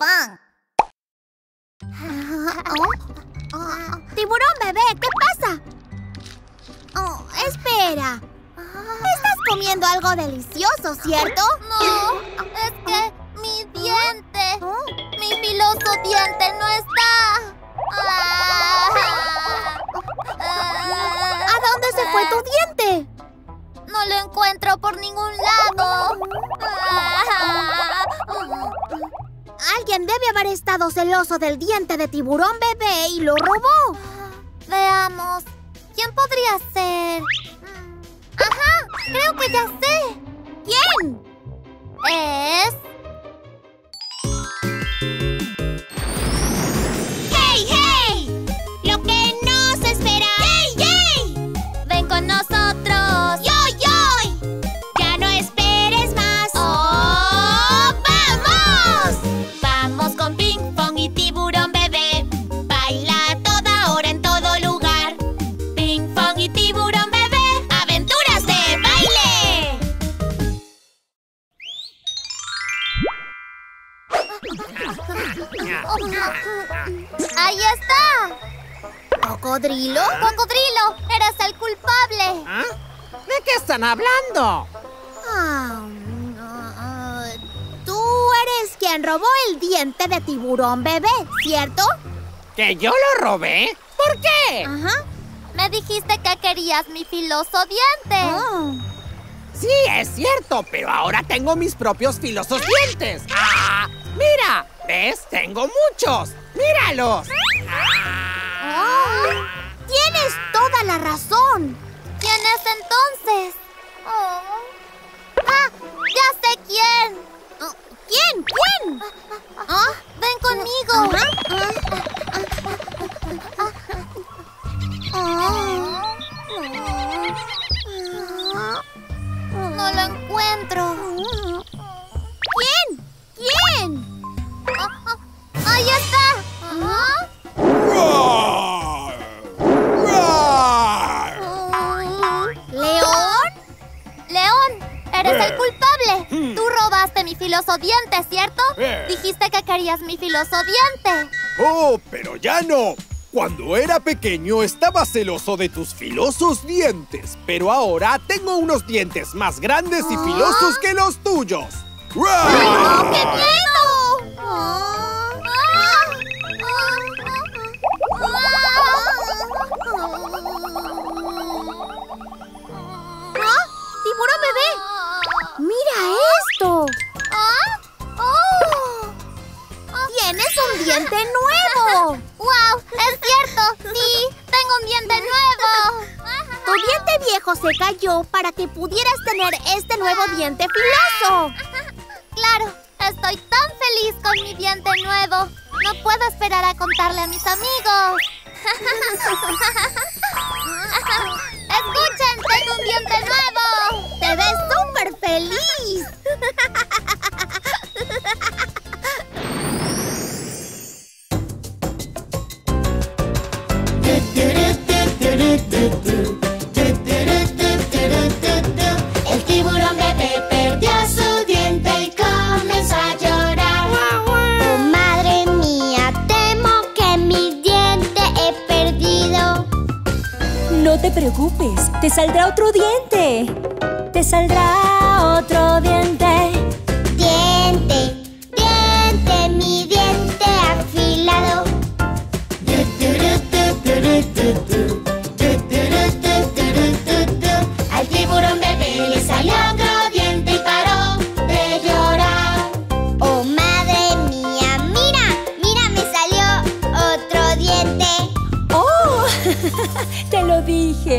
Pan. Tiburón bebé, ¿qué pasa? Oh, espera. Estás comiendo algo delicioso, ¿cierto? No, es que mi diente, mi filoso diente no está. ¿A dónde se fue tu diente? No lo encuentro por ningún lado. Alguien debe haber estado celoso del diente de tiburón bebé y lo robó. Veamos, ¿quién podría ser? ¡Ajá! ¡Creo que ya sé! ¿Quién? Es... ¡Hey, hey! ¡Lo que nos espera! ¡Hey, hey! ¡Ven con nosotros! ¡Yoy, yoy! ¡Ya no esperes más! ¡Oh, vamos! ¡Vamos con Ping Pong y Tiburón Bebé! ¡Baila a toda hora en todo lugar! ¡Ping Pong y Tiburón Bebé! ¡Ahí está! ¿Cocodrilo? ¡Cocodrilo! ¡Eres el culpable! ¿Ah? ¿De qué están hablando? Tú eres quien robó el diente de tiburón bebé, ¿cierto? ¿Que yo lo robé? ¿Por qué? Ajá. Me dijiste que querías mi filoso diente. Sí, es cierto, pero ahora tengo mis propios filosos dientes. ¡Mira! ¿Ves? ¡Tengo muchos! ¡Míralos! ¡Tienes toda la razón! ¿Quién es entonces? ¡Ya sé quién! ¿Quién? ¿Quién? ¡Ven conmigo! No lo encuentro. ¿Quién? ¿Quién? ¡Ahí está! ¿León? ¡León! ¡Eres el culpable! Tú robaste mi filoso diente, ¿cierto? Dijiste que querías mi filoso diente. ¡Oh, pero ya no! Cuando era pequeño estaba celoso de tus filosos dientes, pero ahora tengo unos dientes más grandes y filosos que los tuyos. ¡Oh, qué miedo! ¡Tiburón bebé! ¡Mira esto! ¡Tienes un diente nuevo! ¡Wow! ¡Es cierto! ¡Sí! ¡Tengo un diente nuevo! Tu diente viejo se cayó para que pudieras tener este nuevo diente filoso. ¡Claro! ¡Estoy tan feliz con mi diente nuevo! ¡No puedo esperar a contarle a mis amigos! ¡Escuchen! ¡Tengo un diente nuevo! ¡Te ves súper feliz! El tiburón bebé perdió su diente y comenzó a llorar. Oh, madre mía, temo que mi diente he perdido. No te preocupes, te saldrá otro diente. Te saldrá otro diente. Diente, diente, mi diente afilado. Al tiburón bebé le salió otro diente y paró de llorar. Oh, madre mía, mira, mira, me salió otro diente. Oh, te lo dije.